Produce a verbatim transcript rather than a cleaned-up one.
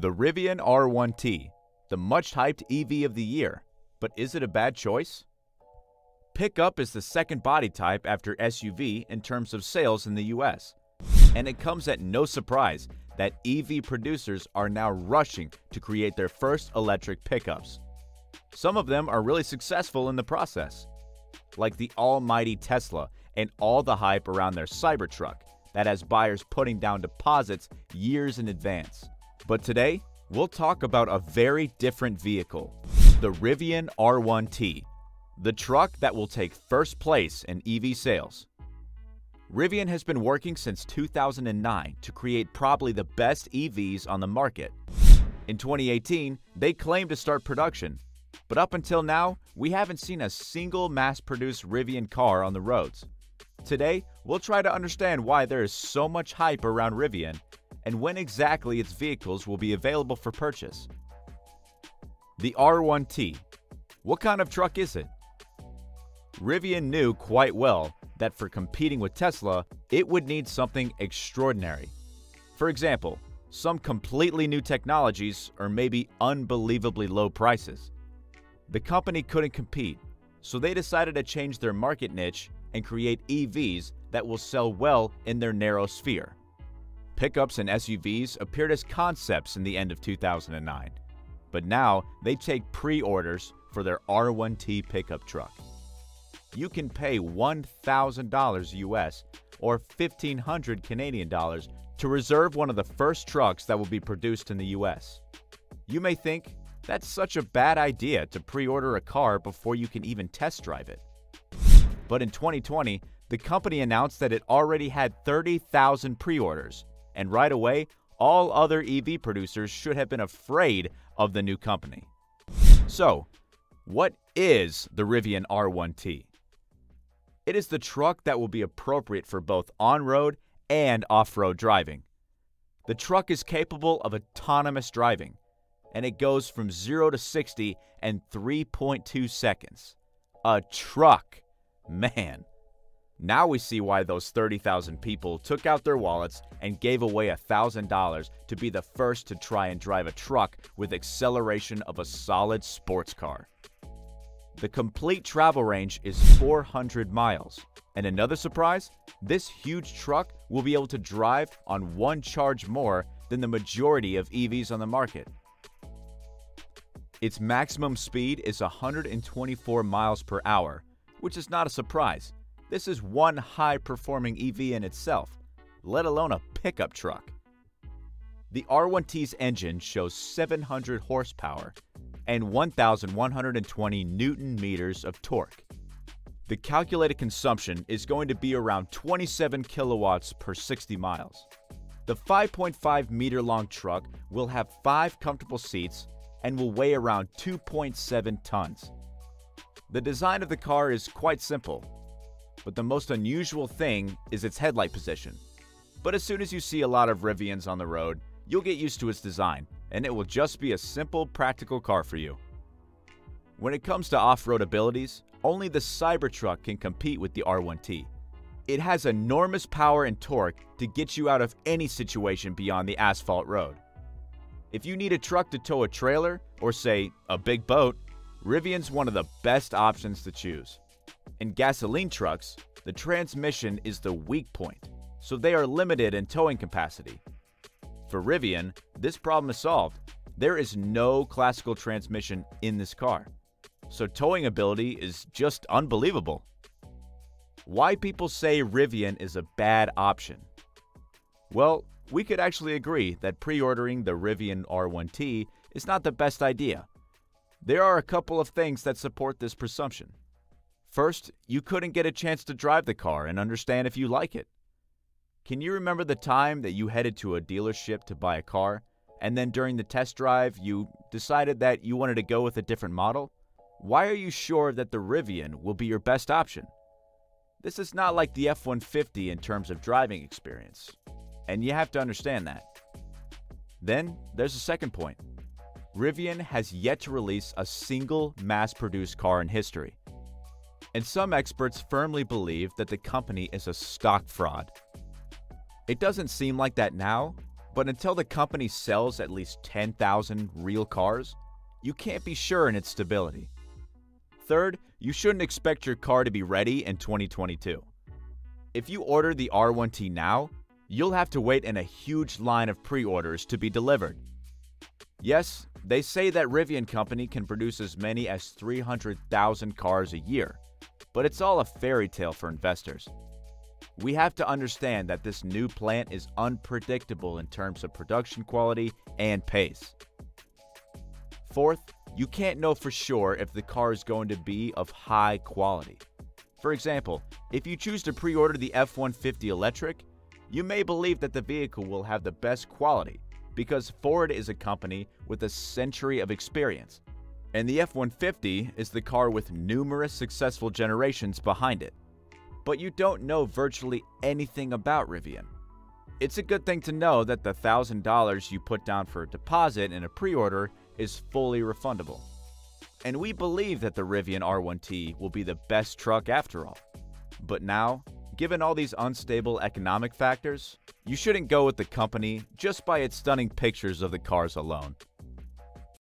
The Rivian R one T, the much-hyped E V of the year, but is it a bad choice? Pickup is the second body type after S U V in terms of sales in the U S, and it comes at no surprise that E V producers are now rushing to create their first electric pickups. Some of them are really successful in the process, like the almighty Tesla and all the hype around their Cybertruck that has buyers putting down deposits years in advance. But today, we'll talk about a very different vehicle, the Rivian R one T, the truck that will take first place in E V sales. Rivian has been working since two thousand nine to create probably the best E Vs on the market. In twenty eighteen, they claimed to start production, but up until now, we haven't seen a single mass-produced Rivian car on the roads. Today, we'll try to understand why there is so much hype around Rivian and when exactly its vehicles will be available for purchase. The R one T. What kind of truck is it? Rivian knew quite well that for competing with Tesla, it would need something extraordinary. For example, some completely new technologies or maybe unbelievably low prices. The company couldn't compete, so they decided to change their market niche and create E Vs that will sell well in their narrow sphere. Pickups and S U Vs appeared as concepts in the end of two thousand nine, but now they take pre-orders for their R one T pickup truck. You can pay one thousand dollars U S or fifteen hundred Canadian dollars to reserve one of the first trucks that will be produced in the U S. You may think that's such a bad idea to pre-order a car before you can even test drive it. But in twenty twenty, the company announced that it already had thirty thousand pre-orders. And right away, all other E V producers should have been afraid of the new company. So, what is the Rivian R one T? It is the truck that will be appropriate for both on-road and off-road driving. The truck is capable of autonomous driving, and it goes from zero to sixty in three point two seconds. A truck! Man! Now we see why those thirty thousand people took out their wallets and gave away one thousand dollars to be the first to try and drive a truck with acceleration of a solid sports car. The complete travel range is four hundred miles. And another surprise, this huge truck will be able to drive on one charge more than the majority of E Vs on the market. Its maximum speed is one hundred twenty-four miles per hour, which is not a surprise. This is one high-performing E V in itself, let alone a pickup truck. The R one T's engine shows seven hundred horsepower and one thousand one hundred twenty newton-meters of torque. The calculated consumption is going to be around twenty-seven kilowatts per sixty miles. The five point five meter long truck will have five comfortable seats and will weigh around two point seven tons. The design of the car is quite simple, but the most unusual thing is its headlight position. But as soon as you see a lot of Rivians on the road, you'll get used to its design, and it will just be a simple, practical car for you. When it comes to off-road abilities, only the Cybertruck can compete with the R one T. It has enormous power and torque to get you out of any situation beyond the asphalt road. If you need a truck to tow a trailer, or say, a big boat, Rivian's one of the best options to choose. In gasoline trucks, the transmission is the weak point, so they are limited in towing capacity. For Rivian, this problem is solved. There is no classical transmission in this car, so towing ability is just unbelievable. Why people say Rivian is a bad option? Well, we could actually agree that pre-ordering the Rivian R one T is not the best idea. There are a couple of things that support this presumption. First, you couldn't get a chance to drive the car and understand if you like it. Can you remember the time that you headed to a dealership to buy a car, and then during the test drive you decided that you wanted to go with a different model? Why are you sure that the Rivian will be your best option? This is not like the F one fifty in terms of driving experience, and you have to understand that. Then, there's a second point. Rivian has yet to release a single mass-produced car in history. And some experts firmly believe that the company is a stock fraud. It doesn't seem like that now, But until the company sells at least ten thousand real cars, you can't be sure in its stability. Third, you shouldn't expect your car to be ready in twenty twenty-two. If you order the R one T now, you'll have to wait in a huge line of pre-orders to be delivered. Yes, they say that Rivian company can produce as many as three hundred thousand cars a year, but it's all a fairy tale for investors. We have to understand that this new plant is unpredictable in terms of production quality and pace. Fourth, you can't know for sure if the car is going to be of high quality. For example, if you choose to pre-order the F one fifty electric, you may believe that the vehicle will have the best quality because Ford is a company with a century of experience, and the F one fifty is the car with numerous successful generations behind it. But you don't know virtually anything about Rivian. It's a good thing to know that the one thousand dollars you put down for a deposit in a pre-order is fully refundable. And we believe that the Rivian R one T will be the best truck after all. But now, given all these unstable economic factors, you shouldn't go with the company just by its stunning pictures of the cars alone.